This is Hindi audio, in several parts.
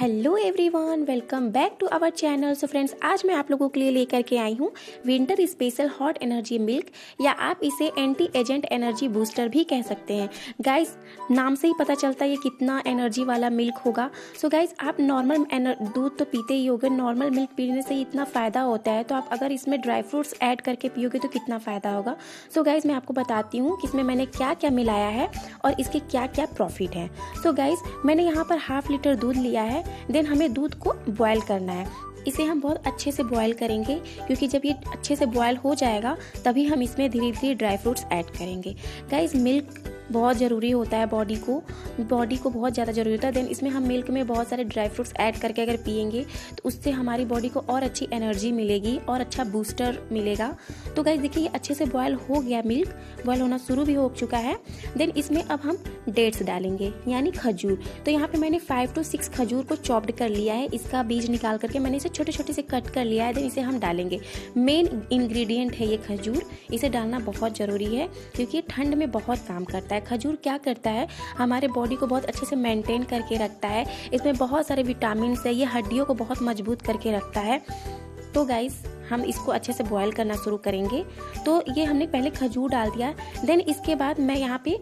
Hello everyone, welcome back to our channel. So friends, आज मैं आप लोगों के लिए लेकर के आई हूँ winter special hot energy milk, या आप इसे एंटी एजेंट एनर्जी बूस्टर भी कह सकते हैं। गाइस, नाम से ही पता चलता है ये कितना एनर्जी वाला मिल्क होगा। सो गाइस, आप नॉर्मल दूध तो पीते ही होगे, नॉर्मल मिल्क पीने से इतना फ़ायदा होता है, तो आप अगर इसमें ड्राई फ्रूट्स ऐड करके पियोगे तो कितना फ़ायदा होगा। सो गाइस, मैं आपको बताती हूँ कि इसमें मैंने क्या क्या मिलाया है और इसके क्या क्या प्रॉफिट है। सो गाइस, मैंने यहाँ पर 1/2 लीटर दूध लिया है। देन हमें दूध को बॉयल करना है। इसे हम बहुत अच्छे से बॉयल करेंगे, क्योंकि जब ये अच्छे से बॉयल हो जाएगा तभी हम इसमें धीरे धीरे ड्राई फ्रूट्स ऐड करेंगे। गाइस, मिल्क बहुत ज़रूरी होता है बॉडी को बहुत ज़्यादा ज़रूरी होता है। देन इसमें हम मिल्क में बहुत सारे ड्राई फ्रूट्स ऐड करके अगर पियेंगे तो उससे हमारी बॉडी को और अच्छी एनर्जी मिलेगी और अच्छा बूस्टर मिलेगा। तो गाइस देखिए, ये अच्छे से बॉयल हो गया, मिल्क बॉयल होना शुरू भी हो चुका है। देन इसमें अब हम डेट्स डालेंगे, यानी खजूर। तो यहाँ पर मैंने 5 से 6 खजूर को चॉप्ड कर लिया है। इसका बीज निकाल करके मैंने इसे छोटे छोटे से कट कर लिया है। देन इसे हम डालेंगे। मेन इंग्रेडिएंट है ये खजूर, इसे डालना बहुत ज़रूरी है, क्योंकि ठंड में बहुत काम करता है। खजूर क्या करता है, हमारे बॉडी को बहुत अच्छे से मेंटेन करके रखता है। इसमें बहुत सारे विटामिन है, ये हड्डियों को बहुत मजबूत करके रखता है। तो गाइस, हम इसको अच्छे से बॉयल करना शुरू करेंगे। तो ये हमने पहले खजूर डाल दिया। देन इसके बाद मैं यहाँ पे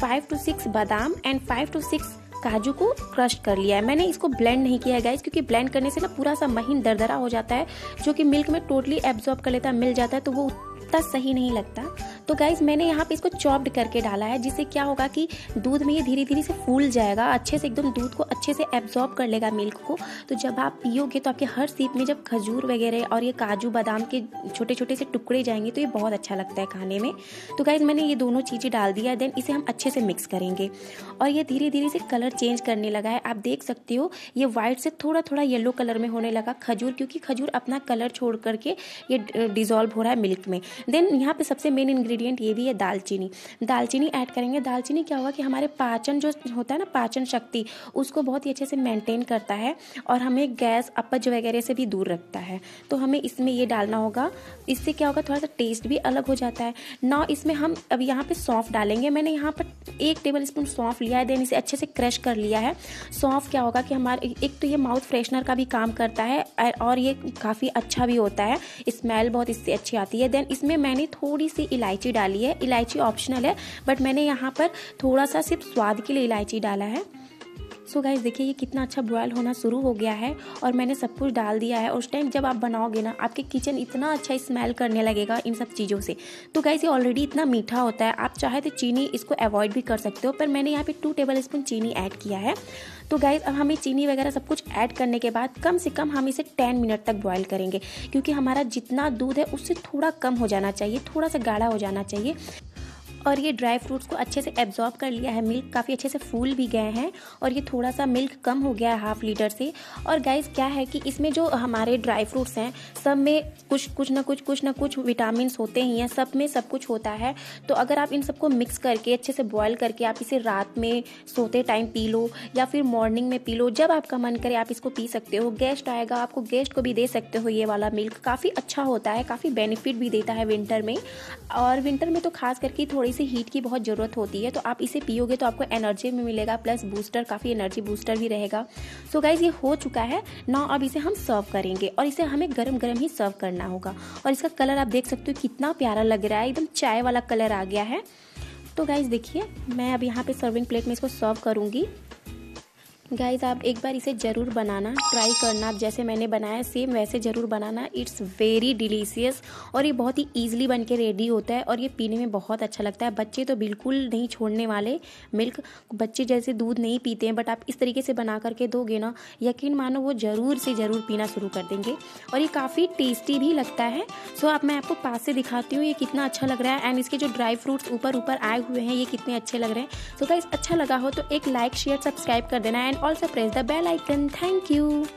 5 से 6 बादाम एंड 5 से 6 काजू को क्रश कर लिया है। मैंने इसको ब्लेंड नहीं किया है गाइस, क्योंकि ब्लेंड करने से ना पूरा सा महीन दरदरा हो जाता है, जो कि मिल्क में टोटली एब्जॉर्ब कर लेता है, मिल जाता है, तो वो उतना सही नहीं लगता। तो गाइस, मैंने यहाँ पे इसको चॉप्ड करके डाला है, जिससे क्या होगा कि दूध में ये धीरे धीरे से फूल जाएगा, अच्छे से एकदम दूध को अच्छे से एब्जॉर्ब कर लेगा मिल्क को। तो जब आप पियोगे तो आपके हर सीप में जब खजूर वगैरह और ये काजू बादाम के छोटे छोटे से टुकड़े जाएंगे तो ये बहुत अच्छा लगता है खाने में। तो गाइस, मैंने ये दोनों चीज़ें डाल दिया है। देन इसे हम अच्छे से मिक्स करेंगे और ये धीरे धीरे से कलर चेंज करने लगा है। आप देख सकते हो, ये वाइट से थोड़ा थोड़ा येलो कलर में होने लगा खजूर, क्योंकि खजूर अपना कलर छोड़ करके ये डिज़ोल्व हो रहा है मिल्क में। देन यहाँ पे सबसे मेन इंग्रेडिएंट ये भी है, दालचीनी। दालचीनी ऐड करेंगे। दालचीनी क्या होगा कि हमारे पाचन जो होता है ना, पाचन शक्ति, उसको बहुत ही अच्छे से मेंटेन करता है और हमें गैस अपच वगैरह से भी दूर रखता है। तो हमें इसमें ये डालना होगा। इससे क्या होगा, थोड़ा सा टेस्ट भी अलग हो जाता है ना। इसमें हम अब यहाँ पे सौंफ डालेंगे। मैंने यहाँ पर 1 टेबल स्पून सौंफ लिया है। देन इसे अच्छे से क्रश कर लिया है। सौंफ क्या होगा कि हमारे, एक तो ये माउथ फ्रेशनर का भी काम करता है और ये काफ़ी अच्छा भी होता है, स्मेल बहुत इससे अच्छी आती है। देन इसमें मैंने थोड़ी सी इलायची डाली है। इलायची ऑप्शनल है, बट मैंने यहाँ पर थोड़ा सा सिर्फ स्वाद के लिए इलायची डाला है। सो गाइस देखिए, ये कितना अच्छा बॉयल होना शुरू हो गया है और मैंने सब कुछ डाल दिया है। और उस टाइम जब आप बनाओगे ना, आपके किचन इतना अच्छा स्मेल करने लगेगा इन सब चीज़ों से। तो गाइस, ये ऑलरेडी इतना मीठा होता है, आप चाहे तो चीनी इसको अवॉइड भी कर सकते हो, पर मैंने यहाँ पे 2 टेबल स्पून चीनी ऐड किया है। तो गाइस, अब हमें चीनी वगैरह सब कुछ ऐड करने के बाद कम से कम हम इसे 10 मिनट तक बॉयल करेंगे, क्योंकि हमारा जितना दूध है उससे थोड़ा कम हो जाना चाहिए, थोड़ा सा गाढ़ा हो जाना चाहिए। और ये ड्राई फ्रूट्स को अच्छे से एब्जॉर्ब कर लिया है मिल्क, काफ़ी अच्छे से फूल भी गए हैं और ये थोड़ा सा मिल्क कम हो गया है 1/2 लीटर से। और गाइस क्या है कि इसमें जो हमारे ड्राई फ्रूट्स हैं, सब में कुछ ना कुछ विटामिन होते ही हैं, सब में सब कुछ होता है। तो अगर आप इन सबको मिक्स करके अच्छे से बॉयल करके आप इसे रात में सोते टाइम पी लो, या फिर मॉर्निंग में पी लो, जब आपका मन करे आप इसको पी सकते हो। गेस्ट आएगा, आपको गेस्ट को भी दे सकते हो। ये वाला मिल्क काफ़ी अच्छा होता है, काफ़ी बेनिफिट भी देता है विंटर में। और विंटर में तो खास करके थोड़ी इसे हीट की बहुत ज़रूरत होती है, तो आप इसे पियोगे तो आपको एनर्जी भी मिलेगा, प्लस बूस्टर, काफ़ी एनर्जी बूस्टर भी रहेगा। सो गाइस, ये हो चुका है ना। अब इसे हम सर्व करेंगे और इसे हमें गरम गरम ही सर्व करना होगा। और इसका कलर आप देख सकते हो कितना प्यारा लग रहा है, एकदम चाय वाला कलर आ गया है। तो गाइस देखिए, मैं अब यहाँ पे सर्विंग प्लेट में इसको सर्व करूँगी। गाइज, आप एक बार इसे ज़रूर बनाना, ट्राई करना। आप जैसे मैंने बनाया सेम वैसे ज़रूर बनाना। इट्स वेरी डिलीशियस और ये बहुत ही ईजिली बन के रेडी होता है और ये पीने में बहुत अच्छा लगता है। बच्चे तो बिल्कुल नहीं छोड़ने वाले मिल्क। बच्चे जैसे दूध नहीं पीते हैं, बट आप इस तरीके से बना करके दोगे ना, यकीन मानो वो ज़रूर से ज़रूर पीना शुरू कर देंगे। और ये काफ़ी टेस्टी भी लगता है। सो अब मैं आपको पास से दिखाती हूँ ये कितना अच्छा लग रहा है, एंड इसके जो ड्राई फ्रूट्स ऊपर ऊपर आए हुए हैं ये कितने अच्छे लग रहे हैं। सो गाइज, अच्छा लगा हो तो एक लाइक, शेयर, सब्सक्राइब कर देना। Also press the bell icon. Thank you.